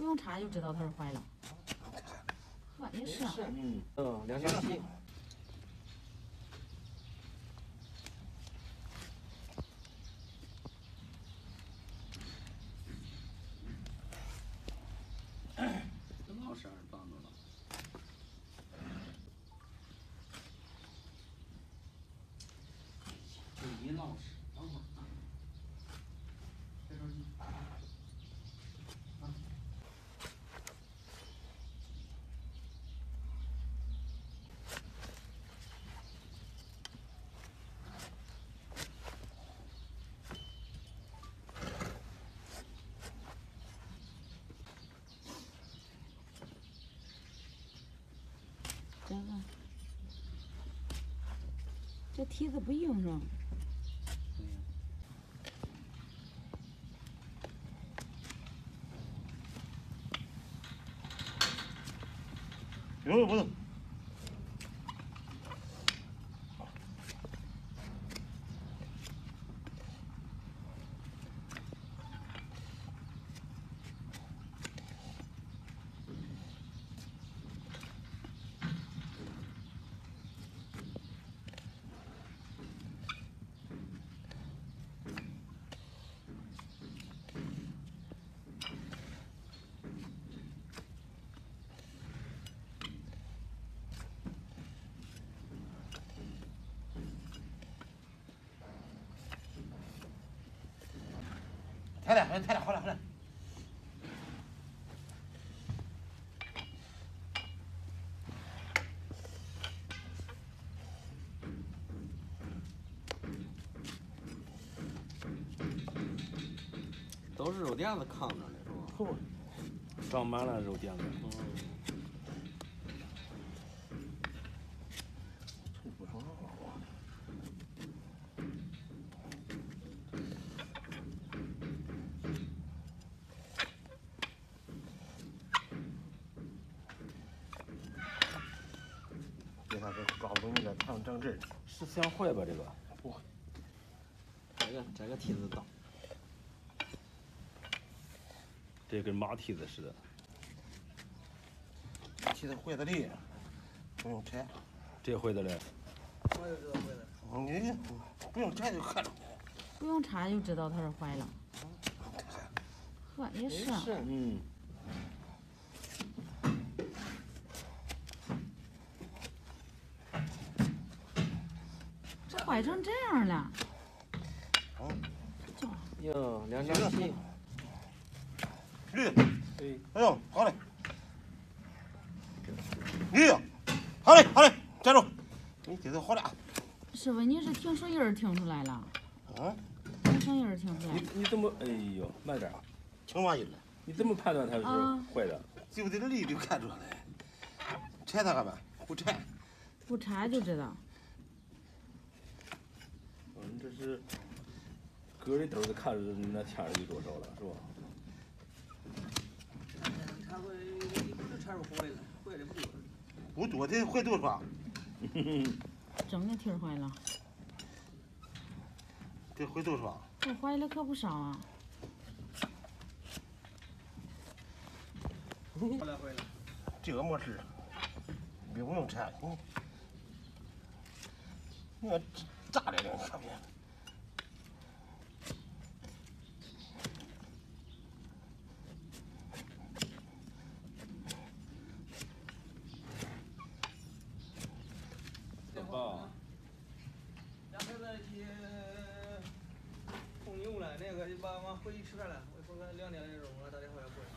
不用查就知道它是坏了。这玩意是啊，两星期。这帽衫绑住了。 您老实，等会儿啊，别着急啊。这个，这梯子不硬是吧？ 不动。快点，快点，快点，快点！都是肉垫子扛着的是吧？长满了肉垫子。臭不着啊！ 搞不懂那个烫正治是相会吧？这个不，这个梯子大，这跟马蹄子似的。蹄子坏的哩，不用拆。这坏的嘞？我就知道坏的。你不用拆就看着。不用查就知道它是坏了。呵，也是。是，嗯。 坏成这样了，哟，两斤七，绿，对，哎呦，好嘞，绿，好嘞，好嘞，站住，你这都好了。师傅，你是听声音听出来了？啊？听声音听出来。你怎么？哎呦，慢点啊，听嘛音了。你怎么判断它是坏的？就这个绿就看出来了，拆它干嘛？不拆。不拆就知道。 这是隔着兜子看着那钱儿有多少了，是吧？他会，你不是插入坏了，坏的不多。不多的坏多少？整个蹄儿坏了。这坏多少？这坏了可不少啊。坏了坏了，这个没事，别不用拆。你看。 炸的了，看不见。小宝，让孩子去红牛了，那个就把我回去吃饭了。我从2点钟我打电话要过来。